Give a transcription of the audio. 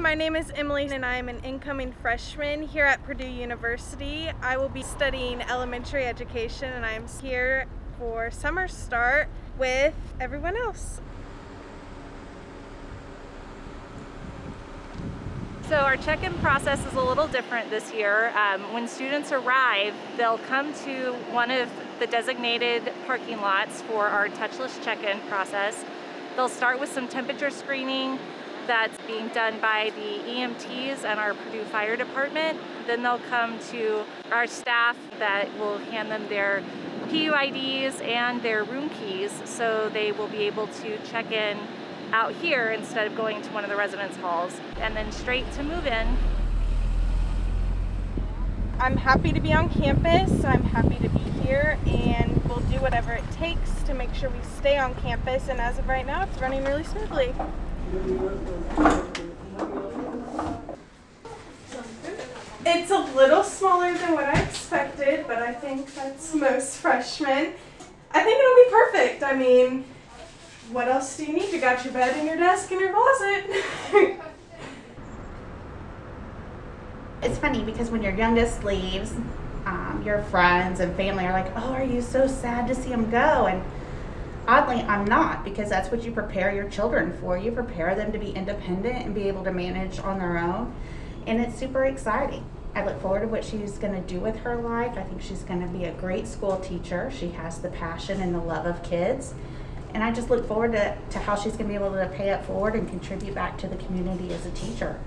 My name is Emily and I'm an incoming freshman here at Purdue University. I will be studying elementary education and I'm here for summer start with everyone else. So our check-in process is a little different this year. When students arrive, they'll come to one of the designated parking lots for our touchless check-in process. They'll start with some temperature screening that's being done by the EMTs and our Purdue Fire Department. Then they'll come to our staff that will hand them their PU IDs and their room keys, so they will be able to check in out here instead of going to one of the residence halls, and then straight to move-in. I'm happy to be on campus, I'm happy to be here, and we'll do whatever it takes to make sure we stay on campus, and as of right now it's running really smoothly. It's a little smaller than what I expected, but I think that's most freshmen. I think it'll be perfect. I mean, what else do you need? You got your bed and your desk and your closet. It's funny because when your youngest leaves, your friends and family are like, oh, are you so sad to see him go? And oddly, I'm not, because that's what you prepare your children for. You prepare them to be independent and be able to manage on their own. And it's super exciting. I look forward to what she's going to do with her life. I think she's going to be a great school teacher. She has the passion and the love of kids. And I just look forward to how she's going to be able to pay it forward and contribute back to the community as a teacher.